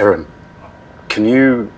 Erin, can you